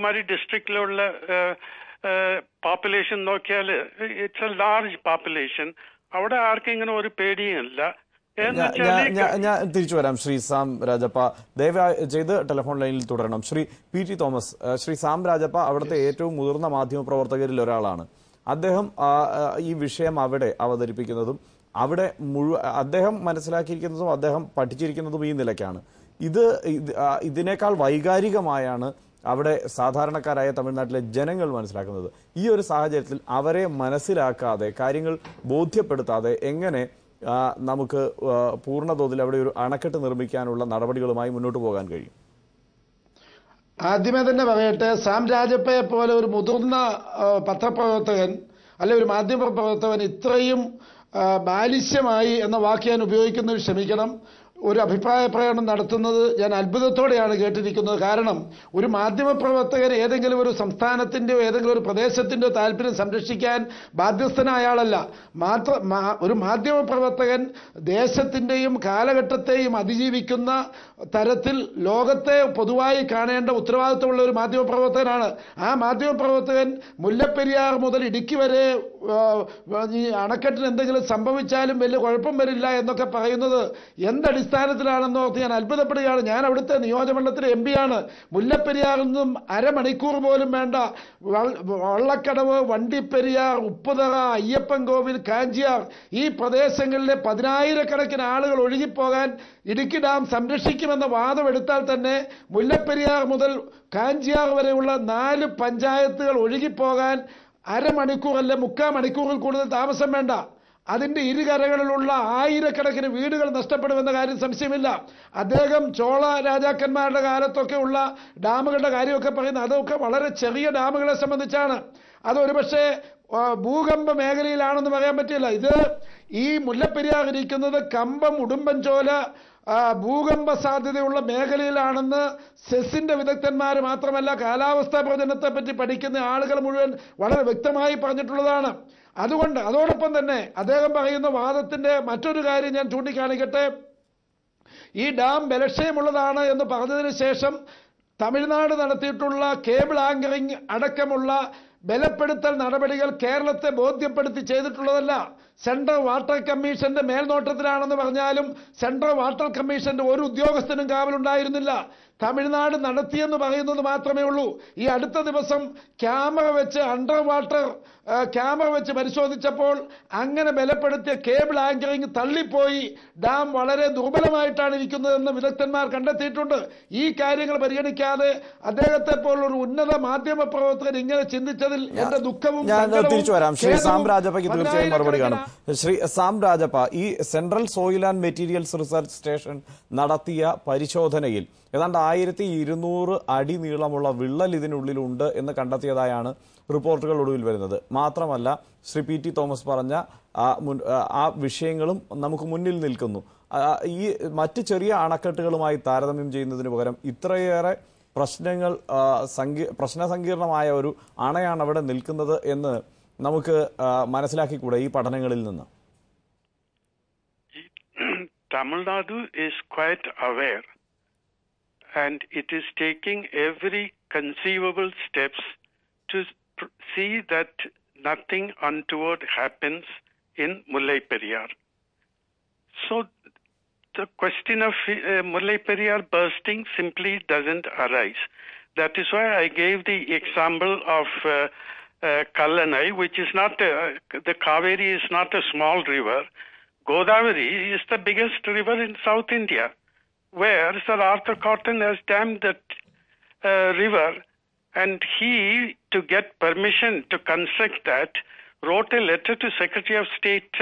Mari district population it's a large population. Avada arking and oru pediyilla. I am Sri Sam Rajapaksa. Deva telephone line to Sri Peter Thomas. Shree Sam Rajapaksa, yes. Avada Mudurna Mathium Provatagari Loralana. Adeham Visham Avade, Avadripikanadum. Avade Muru Adeham Manaslakikanzo, Adeham Patichirikanadu in the Lakana. Either Idinekal Vaigarigamayana. Avade Sadharana Karaya Tamil Nadu general ones like another. Your Sahajatil Avare Manasiraka, the Karingal, Bothia Perta, Engane, Namuka, Purna, the Lavu, Anakat and Rubicanula, Narabadical Maimuno to Bogangari. Adimadanavate, Sam Rajape, Polo, Mudurna, Patapatan, Alev Madim Patan, Itrium, Malisemai, and the Wakian Ubikan Semikanam. ഒരു അഭിപ്രായ പ്രകടനം നടത്തുന്നത് ഞാൻ അത്ഭുതത്തോടെയാണ് കേട്ടിരിക്കുന്നത്. കാരണം ഒരു മാധ്യമ പ്രവർത്തകൻ ഏതെങ്കിലും ഒരു സംസ്ഥാനത്തിന്റെയോ ഏതെങ്കിലും ഒരു പ്രദേശത്തിന്റെയോ താൽപര്യം സംരക്ഷിക്കാൻ ബാധ്യസ്ഥനായ ആളല്ല. ഒരു മാധ്യമ പ്രവർത്തകൻ ദേശത്തിന്റെയും കാലഘട്ടത്തെയും അതിജീവിക്കുന്ന തരത്തിൽ ലോകത്തെ പൊതുവായി കാണേണ്ട ഉത്തരവാദിത്തമുള്ള ഒരു മാധ്യമ പ്രവർത്തകനാണ്. ആ മാധ്യമ പ്രവർത്തകൻ മുല്ലപ്പെരിയാർ മുതൽ ഇടുക്കി വരെ ഈ അണക്കെട്ടിന് എന്തെങ്കിലും സംഭവിച്ചാലും വലിയ കുഴപ്പം വരില്ല എന്നൊക്കെ പറയുന്നത് എന്തടി സ്ഥാനത്തിലാണെന്നോ ഞാൻ അത്ഭുതപ്പെടുകയാണ്. ഞാൻ അവിടുത്തെ നിയോജകമണ്ഡലത്തിലെ എം പിയാണ്. മുല്ലപ്പെരിയാറിൽ നിന്നും അരമണിക്കൂർ പോലും വേണ്ട വള്ളക്കടവ്, വണ്ടിപ്പെരിയാർ, ഉപ്പുതറ, അയ്യപ്പൻ കോവിൽ, കാഞ്ചിയാർ ഈ പ്രദേശങ്ങളിലെ പതിനായിരക്കണക്കിന് ആളുകൾ ഒഴുകിപ്പോകാൻ ഇടുക്കി ഡാം സംരക്ഷിക്കുമെന്ന വാദം എടുത്താൽ തന്നെ മുല്ലപ്പെരിയാർ മുതൽ കാഞ്ചിയാർ വരെയുള്ള 4 പഞ്ചായത്തുകൾ ഒഴുകിപ്പോകാൻ അരമണിക്കൂർ അല്ല മുക്കാൽ മണിക്കൂറിൽ കൂടുതൽ താമസം വേണ്ട. അതിന്റെ ഇരുകരകളിലുള്ള ആയിരക്കണക്കിന് വീടുകൾ നഷ്ടപ്പെടുമെന്ന കാര്യം സംശയമില്ല. അദ്ദേഹം ചോള രാജാക്കന്മാരുടെ കാലത്തൊക്കെ ഉള്ള ഡാമുകളുടെ കാര്യമൊക്കെ പറയുന്നത് അതൊക്കെ വളരെ ചെറിയ ഡാമുകളെ സംബന്ധിച്ചാണ്. അതൊരുപക്ഷെ ഭൂകമ്പ മേഖലയിലാണെന്ന് പറയാൻ പറ്റില്ല. ഇത് ഈ മുല്ലപ്പെരിയാർ ഇരിക്കുന്നത് കമ്പം, ഉടുമ്പൻചോല ഭൂകമ്പ സാധ്യതയുള്ള മേഖലയിലാണെന്ന് സെസിന്റെ വിദഗ്ധന്മാർ മാത്രമല്ല കാലാവസ്ഥാ പ്രവചനത്തെ പറ്റി പഠിക്കുന്ന ആളുകൾ മുഴുവൻ വളരെ വ്യക്തമായി പറഞ്ഞിട്ടുള്ളതാണ്. അതുകൊണ്ട് അതോടൊപ്പം തന്നെ അദ്ദേഹം പറയുന്ന വാദത്തിന്റെ മറ്റൊരു കാര്യം ഞാൻ ചൂണ്ടിക്കാണിക്കട്ടെ. ഈ ഡാം ബലക്ഷയമുള്ളതാണ് എന്ന് പറഞ്ഞതിന് ശേഷം തമിഴ്നാട് നടത്തിയിട്ടുള്ള കേബിൾ ആങ്കറിംഗ് അടക്കമുള്ള ബലപ്പെടുത്തൽ നടപടികൾ കേരളത്തെ ബോധ്യപ്പെടുത്തി ചെയ്തിട്ടുള്ളതല്ല. സെൻട്രൽ വാട്ടർ കമ്മീഷന്റെ മേൽനോട്ടത്തിലാണെന്ന് പറഞ്ഞാലും സെൻട്രൽ വാട്ടർ കമ്മീഷന്റെ ഒരു ഉദ്യോഗസ്ഥനും കാവലുണ്ടായിരുന്നില്ല. തമിഴ്നാട് നടത്തിയെന്ന് പറയുന്നത് മാത്രമേ ഉള്ളൂ. ഈ അടുത്ത ദിവസം ക്യാമറ വെച്ച് അണ്ടർ വാട്ടർ ക്യാമറ വെച്ച് പരിശോധിച്ചപ്പോൾ അങ്ങനെ ബലപ്പെടുത്തിയ കേബിൾ ആങ്കറിങ് തള്ളിപ്പോയി, ഡാം വളരെ ദുർബലമായിട്ടാണ് ഇരിക്കുന്നതെന്ന് വിദഗ്ധന്മാർ കണ്ടെത്തിയിട്ടുണ്ട്. ഈ കാര്യങ്ങൾ പരിഗണിക്കാതെ അദ്ദേഹത്തെ പോലൊരു ഉന്നത മാധ്യമ പ്രവർത്തകൻ ഇങ്ങനെ ചിന്തിച്ചതിൽ എന്റെ ദുഃഖവും ശ്രീ സാം രാജപ്പ, ഈ central soil and materials research station നടത്തിയ പരിശോധനയിൽ ഏതാണ്ട് 1200 അടി നീളമുള്ള വിള്ളൽ ഇതിനുള്ളിലുണ്ട് എന്ന് കണ്ടെത്തിയതായാണ് റിപ്പോർട്ടുകൾ ഒടുവിൽ വരുന്നത്. മാത്രമല്ല ശ്രീ പി ടി തോമസ് പറഞ്ഞ ആ വിഷയങ്ങളും നമുക്ക് മുന്നിൽ നിൽക്കുന്നു. ഈ മറ്റ് ചെറിയ അണക്കെട്ടുകളുമായി താരതമ്യം ചെയ്യുന്നതിന് പകരം ഇത്രയേറെ പ്രശ്നങ്ങൾ പ്രശ്നസങ്കീർണമായ ഒരു അണയാണ് അവിടെ നിൽക്കുന്നത് എന്ന് നമുക്ക് മനസ്സിലാക്കിക്കൂടെ ഈ പഠനങ്ങളിൽ നിന്ന്? Tamil Nadu is quite aware and it is taking every conceivable steps to see that nothing untoward happens in Mullaperiyar. So the question of Mullaperiyar bursting simply doesn't arise. That is why I gave the example of Kallanai, which is not, the Kaveri is not a small river. Godavari is the biggest river in South India, where Sir Arthur Cotton has dammed that river, and he, to get permission to construct that, wrote a letter to Secretary of State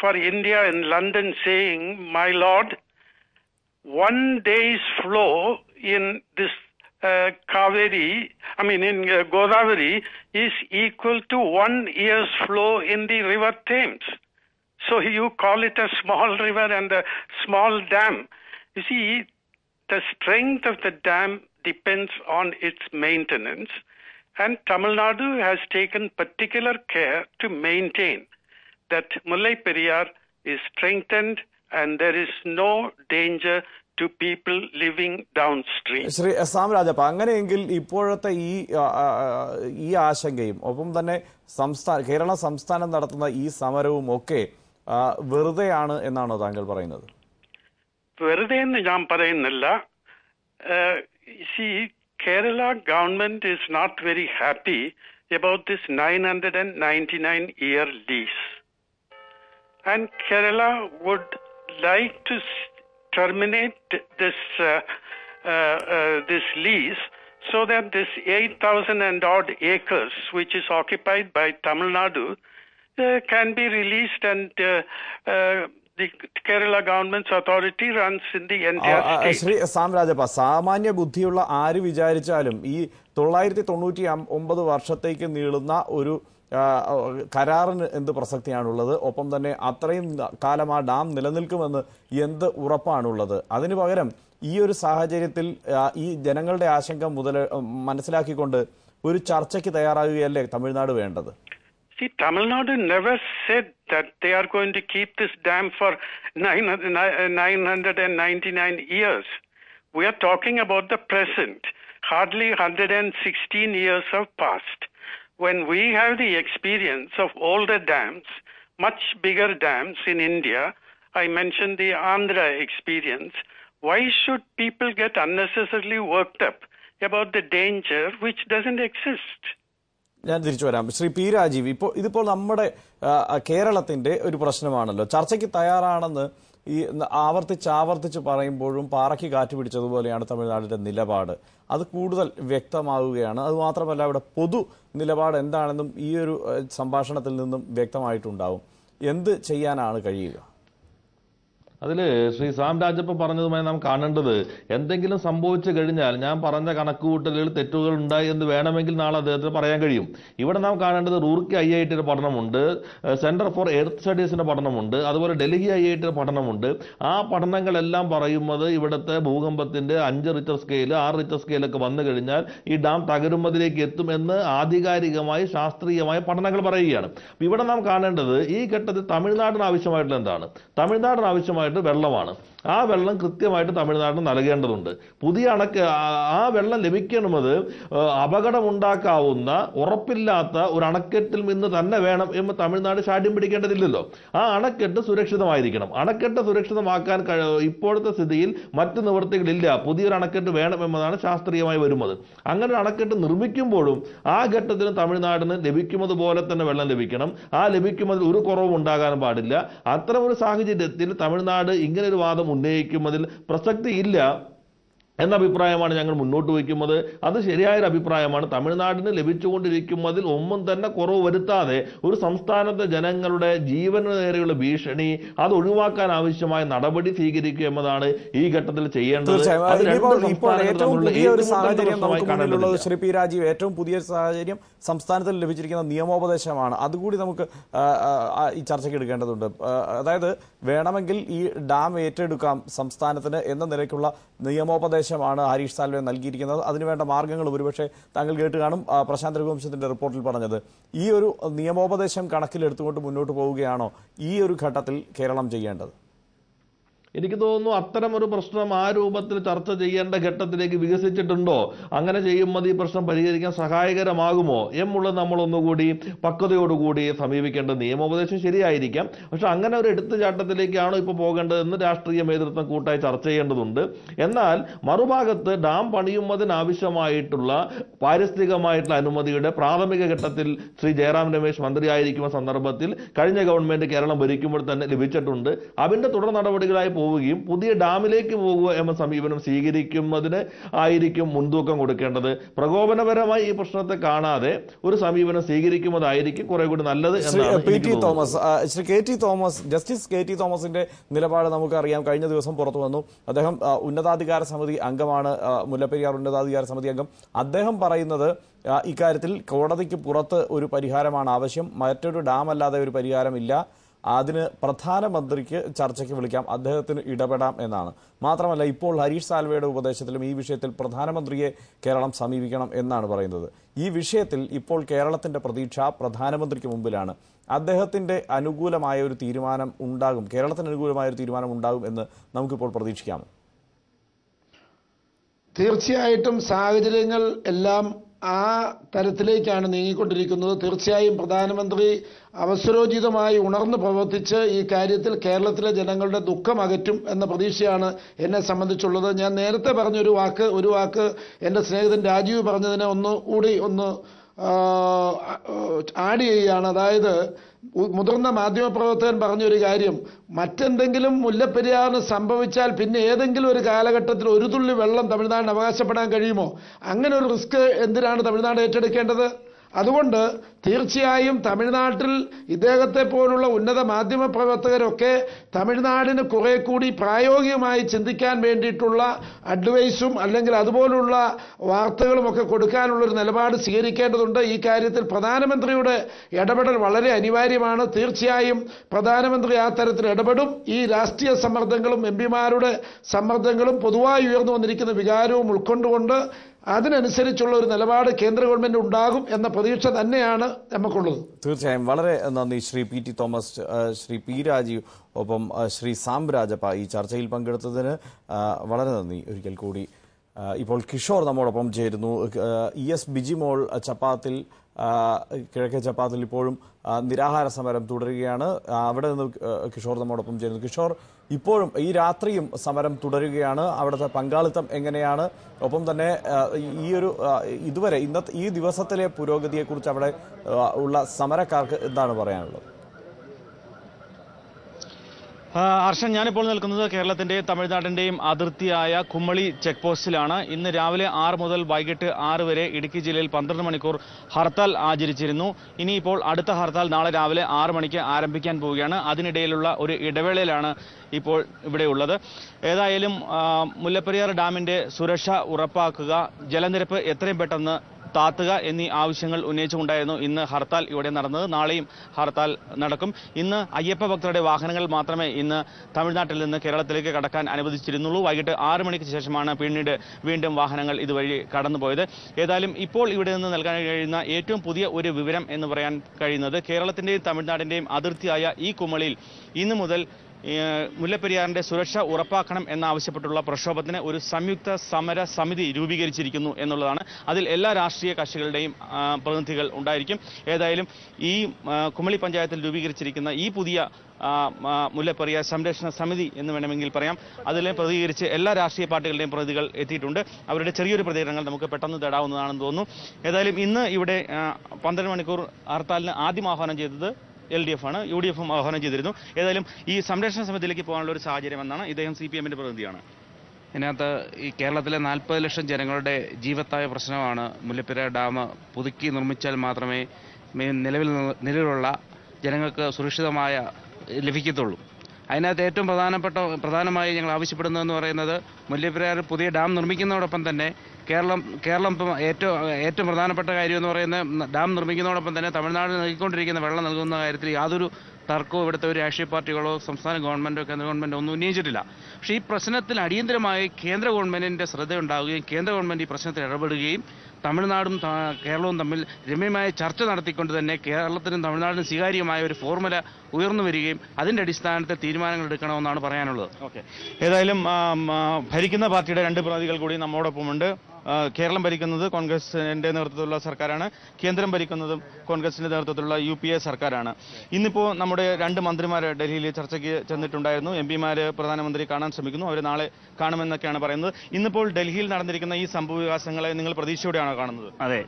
for India in London saying, "My Lord, one day's flow in this Godavari is equal to 1 year's flow in the river Thames. So you call it a small river and a small dam." You see, the strength of the dam depends on its maintenance, and Tamil Nadu has taken particular care to maintain that Mullaperiyar is strengthened and there is no danger to people living downstream. Sri Sam Rajapaksa, അങ്ങനെയെങ്കിൽ ഇപ്പോഴത്തെ ഈ ആശങ്കയും ഒപ്പം തന്നെ കേരള സംസ്ഥാനം നടത്തുന്ന ഈ സമരവും ഒക്കെ വെറുതെയാണ് എന്നാണോ താങ്കൾ പറയുന്നത്? വെറുതെ എന്ന് ഞാൻ പറയുന്നില്ല. Kerala government is not very happy about this 999-year lease. And Kerala would like to terminate this lease so that this 8,000 and odd acres, which is occupied by Tamil Nadu, can be released and the Kerala government's authority runs in the entire state. Sri Sam Rajapaksa, സാമാന്യ ബുദ്ധിയുള്ള ആര് വിചാരിച്ചാലും ഈ 999 വർഷത്തേക്ക് നീളുന്ന ഒരു കരാറിന് എന്ത് പ്രസക്തിയാണുള്ളത്? ഒപ്പം തന്നെ അത്രയും കാലം ആ ഡാം നിലനിൽക്കുമെന്ന് എന്ത് ഉറപ്പാണുള്ളത്? അതിനു പകരം ഈ ഒരു സാഹചര്യത്തിൽ ഈ ജനങ്ങളുടെ ആശങ്ക മനസ്സിലാക്കിക്കൊണ്ട് ഒരു ചർച്ചയ്ക്ക് തയ്യാറാകുകയല്ലേ തമിഴ്നാട് വേണ്ടത്? See, Tamil Nadu never said that they are going to keep this dam for 999 years. We are talking about the present. Hardly 116 years have passed. When we have the experience of older dams, much bigger dams in India, I mentioned the Andhra experience, why should people get unnecessarily worked up about the danger which doesn't exist? ഞാൻ തിരിച്ചു വരാം. Shri P Rajeev, ഇതിപ്പോൾ നമ്മുടെ കേരളത്തിന്റെ ഒരു പ്രശ്നമാണല്ലോ. ചർച്ചയ്ക്ക് തയ്യാറാണെന്ന് ഈ ആവർത്തിച്ച് പറയുമ്പോഴും പാറയ്ക്ക് കാറ്റ് പിടിച്ചതുപോലെയാണ് തമിഴ്നാടിന്റെ നിലപാട്. അത് കൂടുതൽ വ്യക്തമാവുകയാണ്. അതുമാത്രമല്ല ഇവിടെ പൊതു നിലപാട് എന്താണെന്നും ഈ ഒരു സംഭാഷണത്തിൽ നിന്നും വ്യക്തമായിട്ടുണ്ടാവും. എന്ത് ചെയ്യാനാണ് കഴിയുക? അതിൽ ശ്രീ സാം രാജപ്പ പറഞ്ഞതുമായി നാം കാണേണ്ടത്, എന്തെങ്കിലും സംഭവിച്ചു കഴിഞ്ഞാൽ ഞാൻ പറഞ്ഞ കണക്കുകൂട്ടലുകൾ തെറ്റുകൾ ഉണ്ടായി എന്ന് വേണമെങ്കിൽ നാളെ അദ്ദേഹത്തിന് പറയാൻ കഴിയും. ഇവിടെ നാം കാണേണ്ടത് റൂർക്കി IITയുടെ പഠനമുണ്ട്, സെന്റർ ഫോർ എർത്ത് സ്റ്റഡീസിന്റെ പഠനമുണ്ട്, അതുപോലെ ഡൽഹി IITയുടെ പഠനമുണ്ട്. ആ പഠനങ്ങളെല്ലാം പറയുന്നത് ഇവിടുത്തെ ഭൂകമ്പത്തിന്റെ 5 റിക്ടർ സ്കെയിലൊക്കെ വന്നു കഴിഞ്ഞാൽ ഈ ഡാം തകരുമ്പതിലേക്ക് എത്തുമെന്ന് ആധികാരികമായി ശാസ്ത്രീയമായ പഠനങ്ങൾ പറയുകയാണ്. ഇവിടെ നാം കാണേണ്ടത് ഈ ഘട്ടത്തിൽ തമിഴ്നാടിന് ആവശ്യമായിട്ടുള്ള എന്താണ്? തമിഴ്നാടിന് ആവശ്യമായിട്ട് വെള്ളമാണ്. ആ വെള്ളം കൃത്യമായിട്ട് തമിഴ്നാടിന് നൽകേണ്ടതുണ്ട്. പുതിയ അണക്ക് ആ വെള്ളം ലഭിക്കണമത് അപകടമുണ്ടാക്കാവുന്ന ഉറപ്പില്ലാത്ത ഒരു അണക്കെട്ടിൽ നിന്ന് തന്നെ വേണം എന്ന് തമിഴ്നാട് ശാഠ്യം പിടിക്കേണ്ടതില്ലല്ലോ. ആ അണക്കെട്ട് സുരക്ഷിതമായിരിക്കണം. അണക്കെട്ട് സുരക്ഷിതമാക്കാൻ ഇപ്പോഴത്തെ സ്ഥിതിയിൽ മറ്റ് നിവൃത്തികളില്ല. പുതിയൊരു അണക്കെട്ട് വേണം എന്നതാണ് ശാസ്ത്രീയമായി വരുന്നത്. അങ്ങനെ ഒരു അണക്കെട്ട് നിർമ്മിക്കുമ്പോഴും ആ ഘട്ടത്തിൽ തമിഴ്നാടിന് ലഭിക്കുന്നത് പോലെ തന്നെ വെള്ളം ലഭിക്കണം. ആ ലഭിക്കുന്നതിൽ ഒരു കുറവും ഉണ്ടാകാൻ പാടില്ല. അത്തരമൊരു സാഹചര്യത്തിൽ തമിഴ്നാട് ഇങ്ങനൊരു വാദം ഉന്നയിക്കുന്നതിൽ പ്രസക്തിയില്ല എന്ന അഭിപ്രായമാണ് ഞങ്ങൾ മുന്നോട്ട് വയ്ക്കുന്നത്. അത് ശരിയായൊരു അഭിപ്രായമാണ്. തമിഴ്നാടിന് ലഭിച്ചുകൊണ്ടിരിക്കുന്നതിൽ ഒന്നും തന്നെ കുറവ് വരുത്താതെ ഒരു സംസ്ഥാനത്തെ ജനങ്ങളുടെ ജീവന് നേരെയുള്ള ഭീഷണി അത് ഒഴിവാക്കാൻ ആവശ്യമായ നടപടി സ്വീകരിക്കുക എന്നതാണ് ഈ ഘട്ടത്തിൽ ചെയ്യേണ്ടത്. ശ്രീ പി രാജീവ്, ഏറ്റവും പുതിയ സാഹചര്യം സംസ്ഥാനത്തിൽ ലഭിച്ചിരിക്കുന്ന നിയമോപദേശമാണ്. അതുകൂടി നമുക്ക് ഈ ചർച്ചയ്ക്ക് എടുക്കേണ്ടതുണ്ട്. അതായത് വേണമെങ്കിൽ ഈ ഡാം ഏറ്റെടുക്കാം സംസ്ഥാനത്തിന് എന്ന നിലയ്ക്കുള്ള നിയമോപദേശം ാണ് ഹരീഷ് സാൽവെ നൽകിയിരിക്കുന്നത്. അതിനുവേണ്ട മാർഗങ്ങൾ ഒരുപക്ഷെ താങ്കൾ കേട്ട് കാണും. പ്രശാന്ത് രഘുവംശത്തിന്റെ റിപ്പോർട്ടിൽ പറഞ്ഞത് ഈ ഒരു നിയമോപദേശം കണക്കിലെടുത്തുകൊണ്ട് മുന്നോട്ട് പോവുകയാണോ ഈ ഒരു ഘട്ടത്തിൽ കേരളം ചെയ്യേണ്ടത്? എനിക്ക് തോന്നുന്നു അത്തരം ഒരു പ്രശ്നം ആ രൂപത്തിൽ ചർച്ച ചെയ്യേണ്ട ഘട്ടത്തിലേക്ക് വികസിച്ചിട്ടുണ്ടോ? അങ്ങനെ ചെയ്യുമ്പോൾ ഈ പ്രശ്നം പരിഹരിക്കാൻ സഹായകരമാകുമോ എന്നുള്ളത് നമ്മൾ ഒന്നുകൂടി പക്വതയോടുകൂടി സമീപിക്കേണ്ട. നിയമോപദേശം ശരിയായിരിക്കാം, പക്ഷെ അങ്ങനെ ഒരു എടുത്തുചാട്ടത്തിലേക്കാണോ ഇപ്പോൾ പോകേണ്ടതെന്ന് രാഷ്ട്രീയ നേതൃത്വം കൂട്ടായി ചർച്ച ചെയ്യേണ്ടതുണ്ട്. എന്നാൽ മറുഭാഗത്ത് ഡാം പണിയുന്നതിനാവശ്യമായിട്ടുള്ള പാരിസ്ഥിതികമായിട്ടുള്ള അനുമതിയുടെ പ്രാഥമിക ഘട്ടത്തിൽ ശ്രീ ജയറാം രമേശ് മന്ത്രിയായിരിക്കുന്ന സന്ദർഭത്തിൽ കഴിഞ്ഞ ഗവൺമെന്റ് കേരളം ഭരിക്കുമ്പോൾ തന്നെ ലഭിച്ചിട്ടുണ്ട്. അതിന്റെ തുടർ നടപടികളായി പോവുകയും പുതിയ ഡാമിലേക്ക് പോകുക എന്ന സമീപനം സ്വീകരിക്കുന്നതിന് ആയിരിക്കും മുൻതൂക്കം കൊടുക്കേണ്ടത്. പ്രകോപനപരമായി ഈ പ്രശ്നത്തെ കാണാതെ ഒരു സമീപനം സ്വീകരിക്കുന്നതായിരിക്കും കുറെ കൂടി നല്ലത് എന്നാണ്. ജസ്റ്റിസ് കെ ടി തോമസിന്റെ നിലപാട് നമുക്കറിയാം. കഴിഞ്ഞ ദിവസം പുറത്തു വന്നു. അദ്ദേഹം ഉന്നതാധികാര സമിതി അംഗമാണ്, മുല്ലപ്പെരിയാർ ഉന്നതാധികാര സമിതി അംഗം. അദ്ദേഹം പറയുന്നത് ഇക്കാര്യത്തിൽ കോടതിക്ക് പുറത്ത് ഒരു പരിഹാരമാണ് ആവശ്യം. മറ്റൊരു ഡാം അല്ലാതെ ഒരു പരിഹാരമില്ല. അതിന് പ്രധാനമന്ത്രിക്ക് ചർച്ചയ്ക്ക് വിളിക്കാം, അദ്ദേഹത്തിന് ഇടപെടാം എന്നാണ്. മാത്രമല്ല ഇപ്പോൾ ഹരീഷ് സാൽവെയുടെ ഉപദേശത്തിലും ഈ വിഷയത്തിൽ പ്രധാനമന്ത്രിയെ കേരളം സമീപിക്കണം എന്നാണ് പറയുന്നത്. ഈ വിഷയത്തിൽ ഇപ്പോൾ കേരളത്തിന്റെ പ്രതീക്ഷ പ്രധാനമന്ത്രിക്ക് മുമ്പിലാണ്. അദ്ദേഹത്തിന്റെ അനുകൂലമായ ഒരു തീരുമാനം ഉണ്ടാകും, കേരളത്തിന് അനുകൂലമായ ഒരു തീരുമാനം ഉണ്ടാകും എന്ന് നമുക്കിപ്പോൾ പ്രതീക്ഷിക്കാം. തീർച്ചയായിട്ടും സാഹചര്യങ്ങൾ എല്ലാം ആ തരത്തിലേക്കാണ് നീങ്ങിക്കൊണ്ടിരിക്കുന്നത്. തീർച്ചയായും പ്രധാനമന്ത്രി അവസരോചിതമായി ഉണർന്നു പ്രവർത്തിച്ച് ഈ കാര്യത്തിൽ കേരളത്തിലെ ജനങ്ങളുടെ ദുഃഖം അകറ്റും എന്ന പ്രതീക്ഷയാണ് എന്നെ സംബന്ധിച്ചുള്ളത്. ഞാൻ നേരത്തെ പറഞ്ഞൊരു വാക്ക് എൻ്റെ സ്നേഹിതൻ രാജീവ് പറഞ്ഞതിനെ ഒന്ന് ആഡ് ചെയ്യുകയാണ്. അതായത് മുതിർന്ന മാധ്യമപ്രവർത്തകൻ പറഞ്ഞൊരു കാര്യം, മറ്റെന്തെങ്കിലും മുല്ലപ്പെരിയാറിന് സംഭവിച്ചാൽ പിന്നെ ഏതെങ്കിലും ഒരു കാലഘട്ടത്തിൽ ഒരു തുള്ളി വെള്ളം തമിഴ്നാടിന് അവകാശപ്പെടാൻ കഴിയുമോ? അങ്ങനെ ഒരു റിസ്ക് എന്തിനാണ് തമിഴ്നാട് ഏറ്റെടുക്കേണ്ടത്? അതുകൊണ്ട് തീർച്ചയായും തമിഴ്നാട്ടിൽ ഇദ്ദേഹത്തെ പോലുള്ള ഉന്നത മാധ്യമ പ്രവർത്തകരൊക്കെ തമിഴ്നാടിന് കുറെ കൂടി പ്രായോഗികമായി ചിന്തിക്കാൻ വേണ്ടിയിട്ടുള്ള അഡ്വൈസും അല്ലെങ്കിൽ അതുപോലുള്ള വാർത്തകളും ഒക്കെ കൊടുക്കാനുള്ളൊരു നിലപാട് സ്വീകരിക്കേണ്ടതുണ്ട്. ഈ കാര്യത്തിൽ പ്രധാനമന്ത്രിയുടെ ഇടപെടൽ വളരെ അനിവാര്യമാണ്. തീർച്ചയായും പ്രധാനമന്ത്രി ആ തരത്തിൽ ഇടപെടും. ഈ രാഷ്ട്രീയ സമ്മർദ്ദങ്ങളും എം പിമാരുടെ സമ്മർദ്ദങ്ങളും പൊതുവായി ഉയർന്നു വന്നിരിക്കുന്ന വികാരവും ഉൾക്കൊണ്ടുകൊണ്ട് അതിനനുസരിച്ചുള്ള ഒരു നിലപാട് കേന്ദ്ര ഗവൺമെന്റ് ഉണ്ടാകും എന്ന പ്രതീക്ഷ തന്നെയാണ് നമുക്കുള്ളത്. തീർച്ചയായും വളരെ നന്ദി Shri P T Thomas, Shri P Rajeev, ഒപ്പം ശ്രീ സാം രാജപ്പ ഈ ചർച്ചയിൽ പങ്കെടുത്തതിന് വളരെ നന്ദി ഒരിക്കൽ കൂടി. ഇപ്പോൾ കിഷോർ നമ്മോടൊപ്പം ചേരുന്നു. ESBG മോൾ ചപ്പാത്തിൽ, കിഴക്കേ ചപ്പാത്തിൽ ഇപ്പോഴും നിരാഹാര സമരം തുടരുകയാണ്. അവിടെ നിന്ന് കിഷോർ നമ്മോടൊപ്പം ചേരുന്നു. കിഷോർ, ഇപ്പോഴും ഈ രാത്രിയും സമരം തുടരുകയാണ്. അവിടുത്തെ പങ്കാളിത്തം എങ്ങനെയാണ്? ഒപ്പം തന്നെ ഈ ഒരു ഇതുവരെ ഇന്നത്തെ ഈ ദിവസത്തിലെ പുരോഗതിയെക്കുറിച്ച് അവിടെ ഉള്ള സമരക്കാർക്ക് എന്താണ് പറയാനുള്ളത്? ഹർഷൻ, ഞാനിപ്പോൾ നിൽക്കുന്നത് കേരളത്തിന്റെയും തമിഴ്നാടിന്റെയും അതിർത്തിയായ കുമ്മളി ചെക്ക് പോസ്റ്റിലാണ്. ഇന്ന് രാവിലെ 6 മുതൽ വൈകിട്ട് 6 വരെ ഇടുക്കി ജില്ലയിൽ 12 മണിക്കൂർ ഹർത്താൽ ആചരിച്ചിരുന്നു. ഇനിയിപ്പോൾ അടുത്ത ഹർത്താൽ നാളെ രാവിലെ 6 മണിക്ക് ആരംഭിക്കാൻ പോവുകയാണ്. അതിനിടയിലുള്ള ഒരു ഇടവേളയിലാണ് ഇപ്പോൾ ഇവിടെയുള്ളത്. ഏതായാലും മുല്ലപ്പെരിയാർ ഡാമിന്റെ സുരക്ഷ ഉറപ്പാക്കുക, ജലനിരപ്പ് എത്രയും പെട്ടെന്ന് താത്തുക എന്നീ ആവശ്യങ്ങൾ ഉന്നയിച്ചുകൊണ്ടായിരുന്നു ഇന്ന് ഹർത്താൽ ഇവിടെ നടന്നത്. നാളെയും ഹർത്താൽ നടക്കും. ഇന്ന് അയ്യപ്പ ഭക്തരുടെ വാഹനങ്ങൾ മാത്രമേ ഇന്ന് തമിഴ്നാട്ടിൽ നിന്ന് കേരളത്തിലേക്ക് കടക്കാൻ അനുവദിച്ചിരുന്നുള്ളൂ. വൈകിട്ട് 6 മണിക്ക് ശേഷമാണ് പിന്നീട് വീണ്ടും വാഹനങ്ങൾ ഇതുവഴി കടന്നുപോയത്. ഏതായാലും ഇപ്പോൾ ഇവിടെ നിന്ന് നൽകാൻ കഴിയുന്ന ഏറ്റവും പുതിയ ഒരു വിവരം എന്ന് പറയാൻ കഴിയുന്നത്, കേരളത്തിന്റെയും തമിഴ്നാടിന്റെയും അതിർത്തിയായ ഈ കുമളിയിൽ ഇന്നു മുതൽ മുല്ലപ്പെരിയാറിന്റെ സുരക്ഷ ഉറപ്പാക്കണം എന്നാവശ്യപ്പെട്ടുള്ള പ്രക്ഷോഭത്തിന് ഒരു സംയുക്ത സമര സമിതി രൂപീകരിച്ചിരിക്കുന്നു എന്നുള്ളതാണ്. അതിൽ എല്ലാ രാഷ്ട്രീയ കക്ഷികളുടെയും പ്രതിനിധികൾ ഉണ്ടായിരിക്കും. ഏതായാലും ഈ കുമളി പഞ്ചായത്തിൽ രൂപീകരിച്ചിരിക്കുന്ന ഈ പുതിയ മുല്ലപ്പെരിയാർ സംരക്ഷണ സമിതി എന്ന് വേണമെങ്കിൽ പറയാം, അതിൽ പ്രതികരിച്ച് എല്ലാ രാഷ്ട്രീയ പാർട്ടികളുടെയും പ്രതിനിധികൾ എത്തിയിട്ടുണ്ട്. അവരുടെ ചെറിയൊരു പ്രതികരണങ്ങൾ നമുക്ക് പെട്ടെന്ന് തേടാവുന്നതാണെന്ന് തോന്നുന്നു. ഏതായാലും ഇന്ന് ഇവിടെ 12 മണിക്കൂർ ഹർത്താലിന് ആദ്യം ആഹ്വാനം ചെയ്തത് LDF ആണ്. UDF ആഹ്വാനം ചെയ്തിരുന്നു. ഏതായാലും ഈ സംരക്ഷണ സമിതിയിലേക്ക് പോകാനുള്ള ഒരു സാഹചര്യം എന്നാണ്. ഇദ്ദേഹം CPM പ്രതിനിധിയാണ്. ഇതിനകത്ത് ഈ കേരളത്തിലെ 40 ലക്ഷം ജനങ്ങളുടെ ജീവത്തായ പ്രശ്നമാണ് മുല്ലപ്പെരിയാർ ഡാം പുതുക്കി നിർമ്മിച്ചാൽ മാത്രമേ നിലവിലുള്ള ജനങ്ങൾക്ക് സുരക്ഷിതമായ ലഭിക്കത്തുള്ളൂ. അതിനകത്ത് ഏറ്റവും പ്രധാനമായി ഞങ്ങൾ ആവശ്യപ്പെടുന്നതെന്ന് പറയുന്നത്, മുല്ലപ്പെരിയാർ പുതിയ ഡാം നിർമ്മിക്കുന്നതോടൊപ്പം തന്നെ കേരളം ഏറ്റവും പ്രധാനപ്പെട്ട കാര്യം എന്ന് പറയുന്നത്, ഡാം നിർമ്മിക്കുന്നതോടൊപ്പം തന്നെ തമിഴ്നാട് നൽകിക്കൊണ്ടിരിക്കുന്ന വെള്ളം നൽകുന്ന കാര്യത്തിൽ യാതൊരു തർക്കവും ഇവിടുത്തെ ഒരു രാഷ്ട്രീയ പാർട്ടികളോ സംസ്ഥാന ഗവൺമെൻറ്റോ കേന്ദ്ര ഗവൺമെൻറ്റോ ഒന്നും ഉന്നയിച്ചിട്ടില്ല. പക്ഷേ ഈ പ്രശ്നത്തിൽ അടിയന്തരമായി കേന്ദ്ര ഗവൺമെൻറ്റിൻ്റെ ശ്രദ്ധ ഉണ്ടാവുകയും കേന്ദ്ര ഗവൺമെൻറ് ഈ പ്രശ്നത്തിൽ ഇടപെടുകയും തമിഴ്നാടും കേരളവും തമ്മിൽ രമ്യമായ ചർച്ച നടത്തിക്കൊണ്ട് തന്നെ കേരളത്തിനും തമിഴ്നാടിനും സ്വീകാര്യമായ ഒരു ഫോർമുല ഉയർന്നു വരികയും അതിൻ്റെ അടിസ്ഥാനത്തിൽ തീരുമാനങ്ങൾ എടുക്കണമെന്നാണ് പറയാനുള്ളത്. ഓക്കെ, ഏതായാലും ഭരിക്കുന്ന പാർട്ടിയുടെ 2 പ്രതിനിധികൾ കൂടി നമ്മോടൊപ്പമുണ്ട്. കേരളം ഭരിക്കുന്നത് കോൺഗ്രസിന്റെ നേതൃത്വത്തിലുള്ള സർക്കാരാണ്, കേന്ദ്രം ഭരിക്കുന്നതും കോൺഗ്രസിന്റെ നേതൃത്വത്തിലുള്ള UPA സർക്കാരാണ്. ഇന്നിപ്പോൾ നമ്മുടെ 2 മന്ത്രിമാർ ഡൽഹിയിൽ ചർച്ചയ്ക്ക് ചെന്നിട്ടുണ്ടായിരുന്നു. MP മാര് പ്രധാനമന്ത്രി കാണാൻ ശ്രമിക്കുന്നു. അവർ നാളെ കാണുമെന്നൊക്കെയാണ് പറയുന്നത്. ഇന്നിപ്പോൾ ഡൽഹിയിൽ നടന്നിരിക്കുന്ന ഈ സംഭവ വികാസങ്ങളെ നിങ്ങൾ പ്രതീക്ഷയോടെയാണോ കാണുന്നത്? അതെ,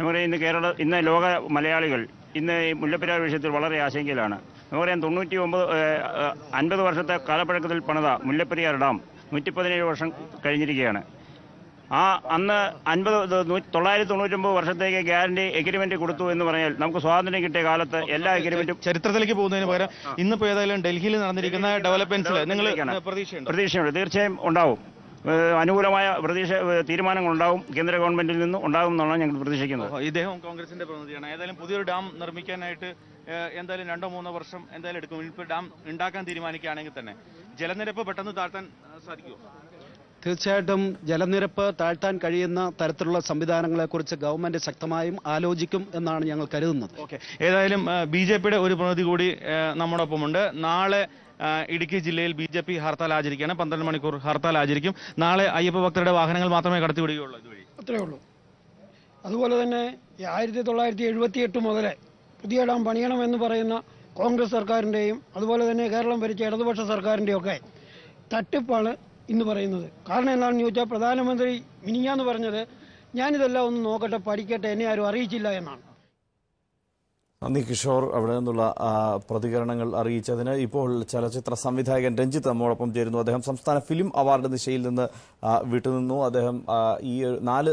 നമ്മുടെ ഇന്ന് ലോക മലയാളികൾ ഇന്ന് ഈ മുല്ലപ്പെരിയാർ വിഷയത്തിൽ വളരെ ആശങ്കയിലാണ്. നമുക്ക് പറയാം, 50 വർഷത്തെ കാലപ്പഴക്കത്തിൽ പണിത മുല്ലപ്പെരിയാർ ഡാം 117 വർഷം കഴിഞ്ഞിരിക്കുകയാണ്. ആ അന്ന് 1999 വർഷത്തേക്ക് ഗ്യാരണ്ടി എഗ്രിമെന്റ് കൊടുത്തു എന്ന് പറഞ്ഞാൽ നമുക്ക് സ്വാതന്ത്ര്യം കിട്ടിയ കാലത്ത് എല്ലാ എഗ്രിമെന്റും ചരിത്രത്തിലേക്ക് പോകുന്നതിന് പകരം ഇന്നിപ്പോൾ ഏതായാലും ഡൽഹിയിൽ നടന്നിരിക്കുന്ന ഡെവലപ്മെന്റ്സിൽ നിങ്ങൾ പ്രതീക്ഷയുണ്ട്? തീർച്ചയായും ഉണ്ടാവും. അനുകൂലമായ തീരുമാനങ്ങൾ ഉണ്ടാവും കേന്ദ്ര ഗവൺമെന്റിൽ നിന്ന് ഉണ്ടാകും എന്നാണ് ഞങ്ങൾ പ്രതീക്ഷിക്കുന്നത്. ഇദ്ദേഹം കോൺഗ്രസിന്റെ പ്രതിനിധിയാണ്. ഏതായാലും പുതിയൊരു ഡാം നിർമ്മിക്കാനായിട്ട് എന്തായാലും 2 or 3 വർഷം എന്തായാലും എടുക്കും. ഇപ്പോൾ ഡാം ഉണ്ടാക്കാൻ തീരുമാനിക്കുകയാണെങ്കിൽ തന്നെ ജലനിരപ്പ് പെട്ടെന്ന് താഴ്ത്താൻ സാധിക്കുമോ? തീർച്ചയായിട്ടും ജലനിരപ്പ് താഴ്ത്താൻ കഴിയുന്ന തരത്തിലുള്ള സംവിധാനങ്ങളെക്കുറിച്ച് ഗവൺമെന്റ് ശക്തമായും ആലോചിക്കും എന്നാണ് ഞങ്ങൾ കരുതുന്നത്. ഓക്കെ, ഏതായാലും ബി ജെ പിയുടെ ഒരു പ്രതിനിധി കൂടി നമ്മോടൊപ്പമുണ്ട്. നാളെ ഇടുക്കി ജില്ലയിൽ ബി ജെ പി ഹർത്താൽ ആചരിക്കുകയാണ്. 12 മണിക്കൂർ ഹർത്താൽ ആചരിക്കും. നാളെ അയ്യപ്പ ഭക്തരുടെ വാഹനങ്ങൾ മാത്രമേ കടത്തിവിടുകയുള്ളൂ, ഇതുവഴി അത്രേ ഉള്ളൂ. അതുപോലെ തന്നെ 1978 മുതൽ പുതിയ ഡാം പണിയണമെന്ന് പറയുന്ന കോൺഗ്രസ് സർക്കാരിൻ്റെയും അതുപോലെ തന്നെ കേരളം ഭരിച്ച ഇടതുപക്ഷ സർക്കാരിൻ്റെയും ഒക്കെ തട്ടിപ്പാണ് ഇന്ന് പറയുന്നത്. കാരണം എന്താണെന്ന് ചോദിച്ചാൽ പ്രധാനമന്ത്രി മിനിഞ്ഞാന്ന് പറഞ്ഞത് ഞാനിതെല്ലാം ഒന്ന് നോക്കട്ടെ, പഠിക്കട്ടെ, എന്നെ ആരും അറിയിച്ചില്ല എന്നാണ്. നന്ദി കിഷോർ, അവിടെ നിന്നുള്ള പ്രതികരണങ്ങൾ അറിയിച്ചതിന്. ഇപ്പോൾ ചലച്ചിത്ര സംവിധായകൻ രഞ്ജിത്ത് നമ്മോടൊപ്പം ചേരുന്നു. അദ്ദേഹം സംസ്ഥാന ഫിലിം അവാർഡ് നിശയിൽ നിന്ന് വിട്ടുനിന്നു. അദ്ദേഹം ഈ 4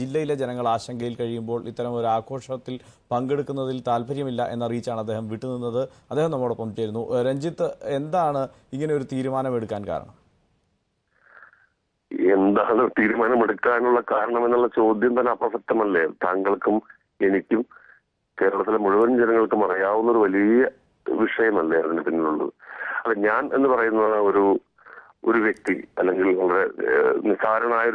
ജില്ലയിലെ ജനങ്ങൾ ആശങ്കയിൽ കഴിയുമ്പോൾ ഇത്തരം ഒരു ആഘോഷത്തിൽ പങ്കെടുക്കുന്നതിൽ താല്പര്യമില്ല എന്നറിയിച്ചാണ് അദ്ദേഹം വിട്ടുനിന്നത്. അദ്ദേഹം നമ്മോടൊപ്പം ചേരുന്നു. രഞ്ജിത്ത്, എന്താണ് ഇങ്ങനെ ഒരു തീരുമാനമെടുക്കാൻ കാരണം? എന്താണ് തീരുമാനമെടുക്കാനുള്ള കാരണം എന്നുള്ള ചോദ്യം തന്നെ അപ്രസക്തമല്ലേ? താങ്കൾക്കും എനിക്കും കേരളത്തിലെ മുഴുവൻ ജനങ്ങൾക്കും അറിയാവുന്ന ഒരു വലിയ വിഷയമല്ലേ അതിന് പിന്നിലുള്ളത്? അല്ല, ഞാൻ എന്ന് പറയുന്ന ഒരു വ്യക്തി അല്ലെങ്കിൽ വളരെ നിസ്സാരനായ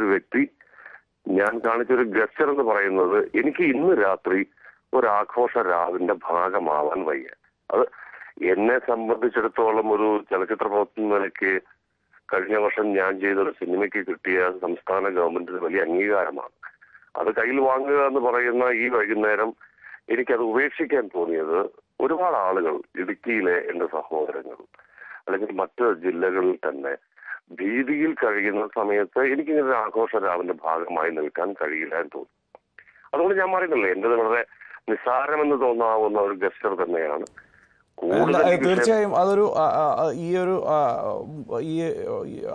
ഒരു വ്യക്തി ഞാൻ കാണിച്ചൊരു ഗസ്റ്റർ എന്ന് പറയുന്നത് എനിക്ക് ഇന്ന് രാത്രി ഒരാഘോഷ രാവിന്റെ ഭാഗമാവാൻ വയ്യ. അത് എന്നെ സംബന്ധിച്ചിടത്തോളം ഒരു ചലച്ചിത്ര പ്രവർത്തനം നിലയ്ക്ക് കഴിഞ്ഞ വർഷം ഞാൻ ചെയ്തൊരു സിനിമയ്ക്ക് കിട്ടിയ സംസ്ഥാന ഗവൺമെന്റിന് വലിയ അംഗീകാരമാണ്. അത് കയ്യിൽ വാങ്ങുക എന്ന് പറയുന്ന ഈ വൈകുന്നേരം എനിക്കത് ഉപേക്ഷിക്കാൻ തോന്നിയത് ഒരുപാട് ആളുകൾ, ഇടുക്കിയിലെ എന്റെ സഹോദരങ്ങൾ അല്ലെങ്കിൽ മറ്റ് ജില്ലകളിൽ തന്നെ ഭീതിയിൽ കഴിയുന്ന സമയത്ത് എനിക്കിങ്ങനെ ആഘോഷരാവിന്റെ ഭാഗമായി നിൽക്കാൻ കഴിയില്ല എന്ന് തോന്നി. അതുകൊണ്ട് ഞാൻ പറയുന്നില്ല, എന്റേത് വളരെ നിസ്സാരമെന്ന് തോന്നാവുന്ന ഒരു ഗസ്റ്റർ തന്നെയാണ്. തീർച്ചയായും അതൊരു ഈ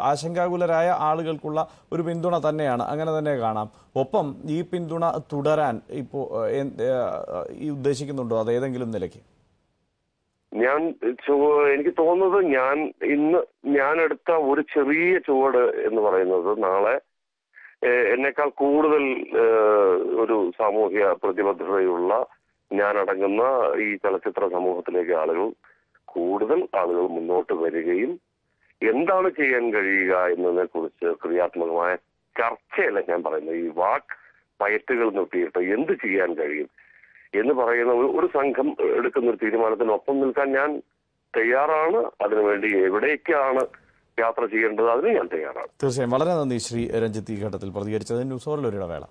ആശങ്കാകുലരായ ആളുകൾക്കുള്ള ഒരു പിന്തുണ തന്നെയാണ്, അങ്ങനെ തന്നെ കാണാം. ഒപ്പം ഈ പിന്തുണ തുടരാൻ ഇപ്പോൾ ഉദ്ദേശിക്കുന്നുണ്ടോ അത് ഏതെങ്കിലും നിലയ്ക്ക്? എനിക്ക് തോന്നുന്നത് ഞാൻ എടുത്ത ഒരു ചെറിയ ചുവട് എന്ന് പറയുന്നത് നാളെ എന്നേക്കാൾ കൂടുതൽ ഒരു സാമൂഹ്യ പ്രതിബദ്ധതയുള്ള ഞാനടങ്ങുന്ന ഈ ചലച്ചിത്ര സമൂഹത്തിലേക്ക് കൂടുതൽ ആളുകൾ മുന്നോട്ട് വരികയും എന്താണ് ചെയ്യാൻ കഴിയുക എന്നതിനെ കുറിച്ച് ക്രിയാത്മകമായ ചർച്ചയല്ല ഞാൻ പറയുന്നത്, ഈ വാക്ക് പയറ്റുകൾ നിർത്തിയിട്ട് എന്ത് ചെയ്യാൻ കഴിയും എന്ന് പറയുന്ന ഒരു സംഘം എടുക്കുന്ന ഒരു തീരുമാനത്തിനൊപ്പം നിൽക്കാൻ ഞാൻ തയ്യാറാണ്. അതിനുവേണ്ടി എവിടേക്കാണ് യാത്ര ചെയ്യേണ്ടത് അതിന് ഞാൻ തയ്യാറാണ്. തീർച്ചയായും. വളരെ നന്ദി ശ്രീ രഞ്ജിത്ത്, ഈ ഘട്ടത്തിൽ പ്രതികരിച്ചത്. ന്യൂസ് ഓറിൽ ഒരിടവേള.